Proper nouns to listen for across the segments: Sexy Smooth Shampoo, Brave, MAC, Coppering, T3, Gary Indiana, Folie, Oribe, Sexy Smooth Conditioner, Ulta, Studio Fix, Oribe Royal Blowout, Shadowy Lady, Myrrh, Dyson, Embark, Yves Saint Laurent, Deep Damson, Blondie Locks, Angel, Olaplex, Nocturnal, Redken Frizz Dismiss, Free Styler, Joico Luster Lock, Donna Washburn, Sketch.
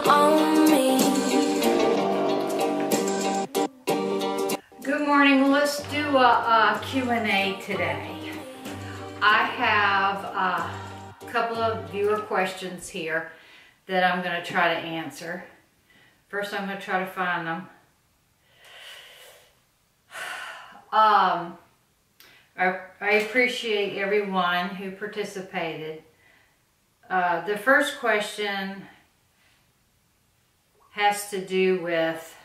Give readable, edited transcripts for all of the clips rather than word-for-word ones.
down on me. Good morning. Let's do a Q&A today. I have a couple of viewer questions here that I'm going to try to answer. First, I'm going to try to find them. I appreciate everyone who participated. The first question has to do with,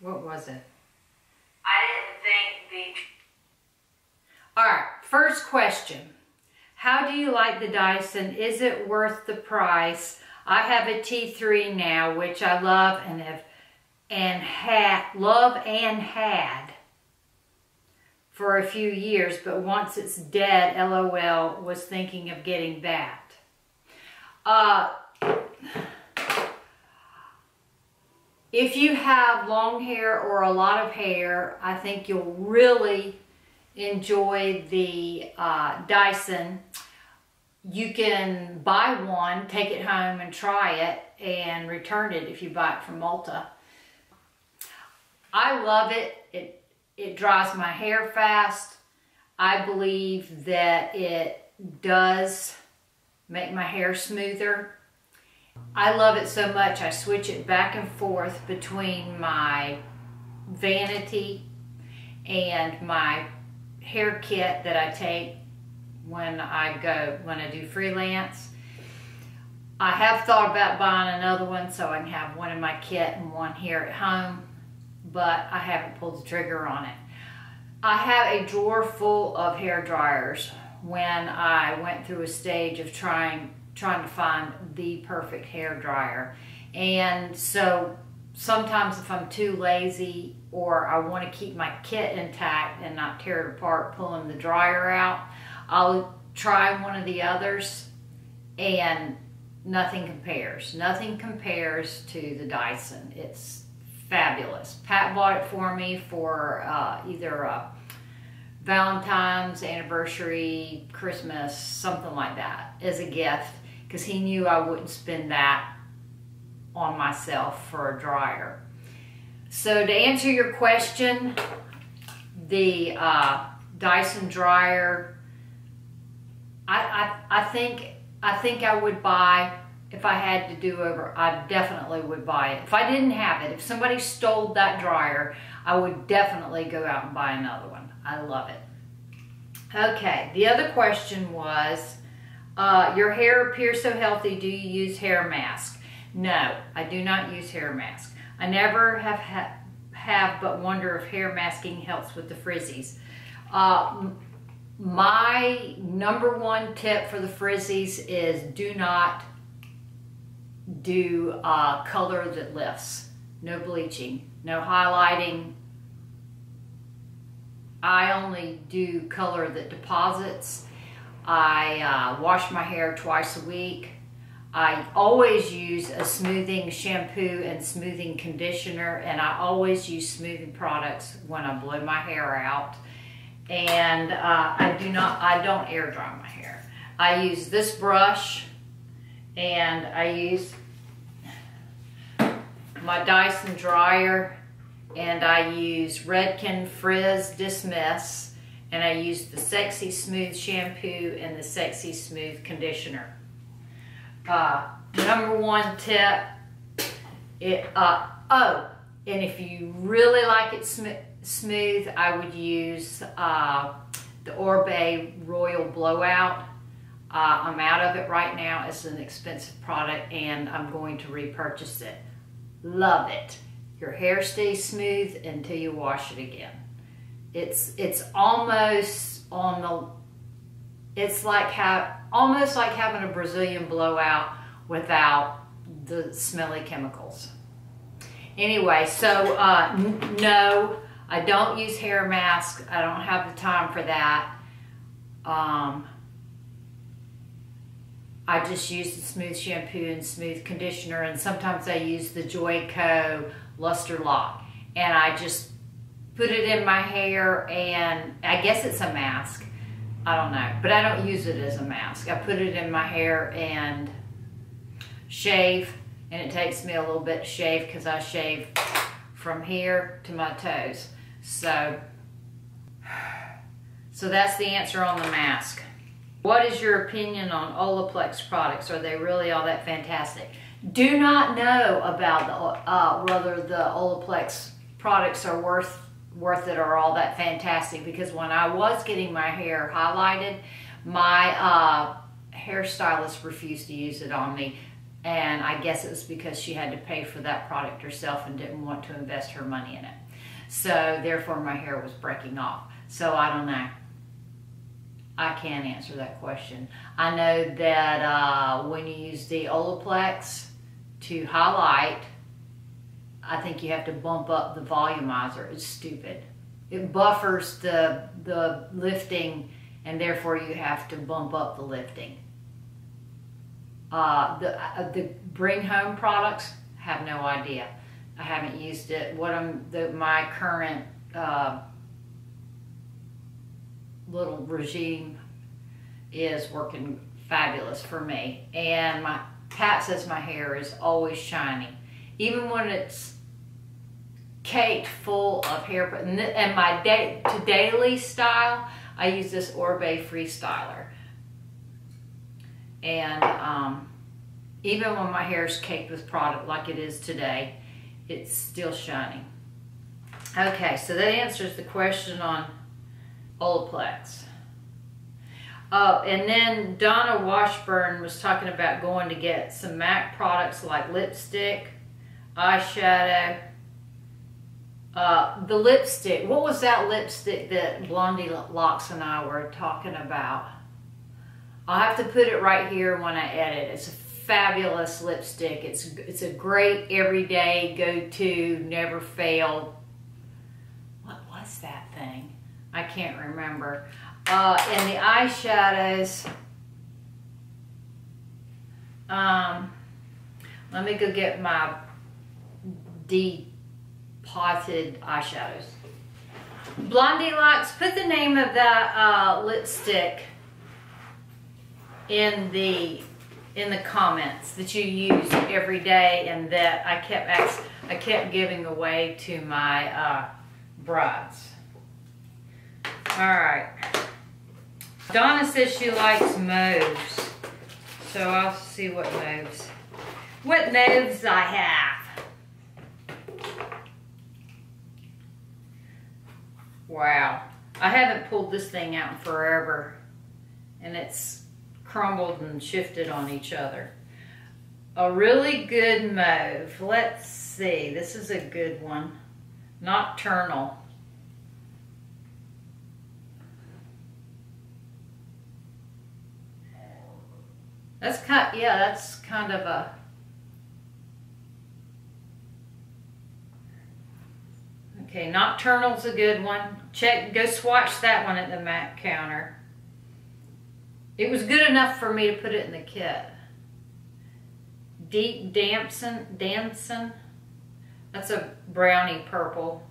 what was it? I didn't think the... All right, first question. How do you like the Dyson? Is it worth the price? I have a T3 now, which I love and had for a few years, but once it's dead, LOL, was thinking of getting that. If you have long hair or a lot of hair, I think you'll really enjoy the Dyson. You can buy one, take it home and try it, and return it if you buy it from Ulta. I love it. It dries my hair fast. I believe that it does make my hair smoother. I love it so much I switch it back and forth between my vanity and my hair kit that I take when I do freelance. I have thought about buying another one so I can have one in my kit and one here at home, but I haven't pulled the trigger on it. I have a drawer full of hair dryers when I went through a stage of trying to find the perfect hair dryer. And so sometimes if I'm too lazy or I want to keep my kit intact and not tear it apart pulling the dryer out, I'll try one of the others, and nothing compares. Nothing compares to the Dyson. It's fabulous. Pat bought it for me for either Valentine's, anniversary, Christmas, something like that, as a gift, because he knew I wouldn't spend that on myself for a dryer. So to answer your question, the Dyson dryer, I think I would buy, if I had to do over, I definitely would buy it. If I didn't have it, if somebody stole that dryer, I would definitely go out and buy another one. I love it. Okay, the other question was, your hair appears so healthy, do you use hair mask? No, I do not use hair mask. I never have but wonder if hair masking helps with the frizzies. My number one tip for the frizzies is do not do color that lifts. No bleaching, no highlighting. I only do color that deposits. I wash my hair twice a week. I always use a smoothing shampoo and smoothing conditioner, and I always use smoothing products when I blow my hair out. And I don't air dry my hair. I use this brush, and I use my Dyson dryer, and I use Redken Frizz Dismiss, and I use the Sexy Smooth Shampoo and the Sexy Smooth Conditioner. Number one tip, and if you really like it smooth, I would use the Oribe Royal Blowout. I'm out of it right now. It's an expensive product, and I'm going to repurchase it. Love it. Your hair stays smooth until you wash it again. It's almost on the, almost like having a Brazilian blowout without the smelly chemicals. Anyway, so no, I don't use hair masks. I don't have the time for that. I just use the smooth shampoo and smooth conditioner, and sometimes I use the Joico Luster Lock, and I just put it in my hair, and I guess it's a mask, I don't know, but I don't use it as a mask. I put it in my hair and shave, and it takes me a little bit to shave because I shave from here to my toes. So that's the answer on the mask. What is your opinion on Olaplex products? Are they really all that fantastic? Do not know about the, whether the Olaplex products are worth it or all that fantastic, because when I was getting my hair highlighted, my hairstylist refused to use it on me, and I guess it was because she had to pay for that product herself and didn't want to invest her money in it. So therefore my hair was breaking off. So I don't know. I can't answer that question. I know that when you use the Olaplex to highlight, I think you have to bump up the volumizer. It's stupid. It buffers the lifting, and therefore you have to bump up the lifting. The Bring Home products, have no idea. I haven't used it. What my current little regime is working fabulous for me. And Pat says my hair is always shiny, even when it's caked full of hair. And my daily style, I use this Oribe Freestyler. And even when my hair is caked with product like it is today, it's still shiny. Okay, so that answers the question on Olaplex. And then Donna Washburn was talking about going to get some MAC products like lipstick, eyeshadow. The lipstick, what was that lipstick that Blondie Locks and I were talking about? I'll have to put it right here when I edit. It's a fabulous lipstick. It's a great everyday go-to, never fail. What was that thing? I can't remember. And the eyeshadows, let me go get my depotted eyeshadows. Blondie Locks, put the name of that lipstick in the comments that you use every day, and that I kept giving away to my brides. All right. Donna says she likes mauves, so I'll see what mauves I have. Wow, I haven't pulled this thing out in forever, and it's crumbled and shifted on each other. A really good mauve. Let's see. This is a good one. Nocturnal. That's kind of a, okay, Nocturnal's a good one. Check, go swatch that one at the MAC counter. It was good enough for me to put it in the kit. Deep Damson, that's a brownie purple.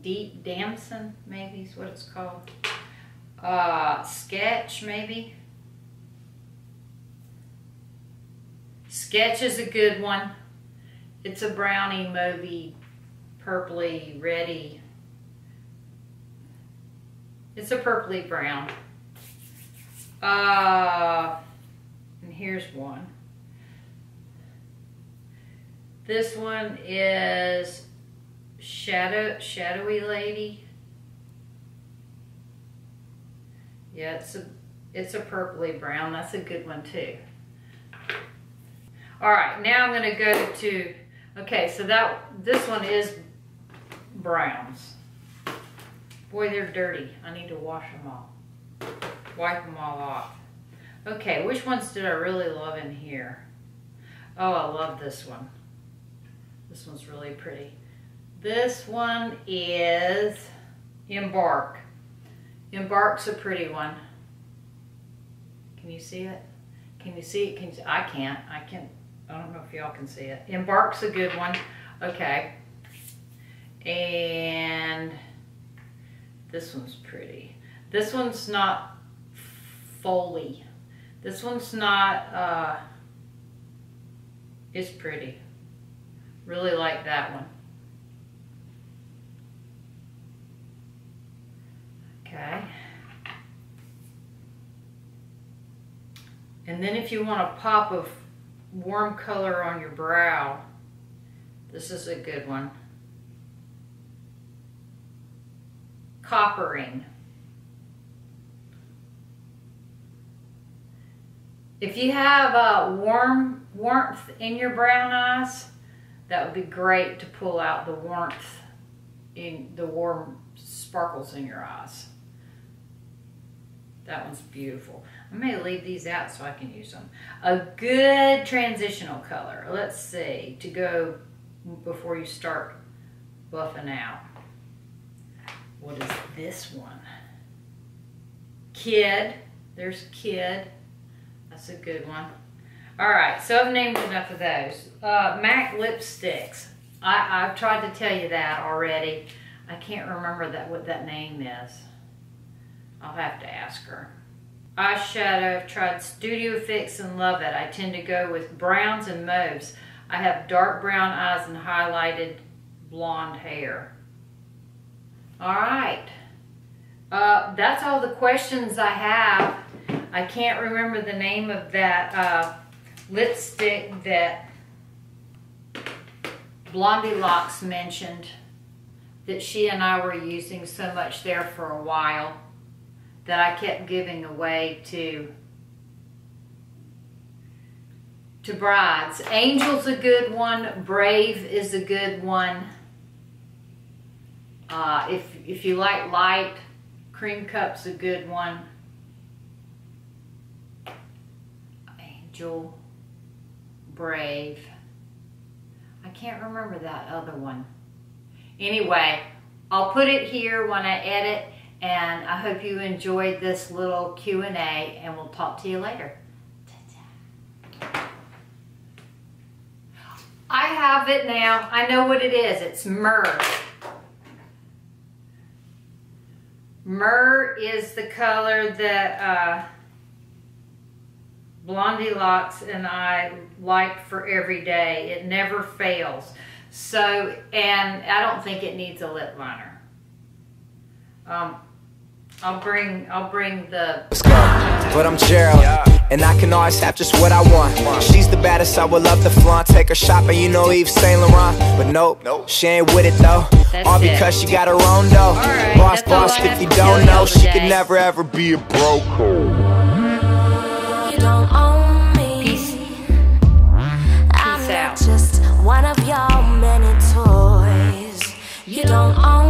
Deep Damson, maybe is what it's called. Sketch, maybe. Sketch is a good one. It's a brownie, mauvey, purpley, reddy. It's a purpley brown. And here's one. This one is Shadowy Lady. Yeah, it's a purpley brown. That's a good one too. All right, now I'm going to go to, okay, so this one is browns. Boy, they're dirty. I need to wash them all. Wipe them all off. Okay, which ones did I really love in here? Oh, I love this one. This one's really pretty. This one is Embark. Embark's a pretty one. Can you see it? Can you see it? I can't. I don't know if y'all can see it. Embark's a good one. Okay. And this one's pretty. This one's not foley. This one's not, it's pretty. Really like that one. Okay. And then if you want a pop of warm color on your brow, this is a good one. Coppering. If you have warmth in your brown eyes, that would be great to pull out the warmth in the warm sparkles in your eyes. That one's beautiful. I may leave these out so I can use them. A good transitional color, let's see, to go before you start buffing out. What is this one? Kid. There's Kid. That's a good one. All right, so I've named enough of those. MAC lipsticks. I've tried to tell you that already. I can't remember that what that name is. I'll have to ask her. Eyeshadow, I've tried Studio Fix and love it. I tend to go with browns and mauves. I have dark brown eyes and highlighted blonde hair. All right. That's all the questions I have. I can't remember the name of that lipstick that Blondie Locks mentioned that she and I were using so much there for a while, that I kept giving away to brides. Angel's a good one. Brave is a good one. If you like light, Cream Cup's a good one. Angel, Brave. I can't remember that other one. Anyway, I'll put it here when I edit. And I hope you enjoyed this little Q&A, and we'll talk to you later. Ta-ta. I have it now. I know what it is. It's myrrh. Myrrh is the color that Blondie Locks and I like for every day. It never fails. So, and I don't think it needs a lip liner. I'll bring the but I'm Gerald, and I can always have just what I want. She's the baddest, I would love to flaunt. Take her shopping, you know, Yves Saint Laurent. But nope, she ain't with it though. That's all because she got her own dough. Right, boss, if you don't know, she could never ever be a bro. You don't own me. Peace out. Just one of your many toys. You don't own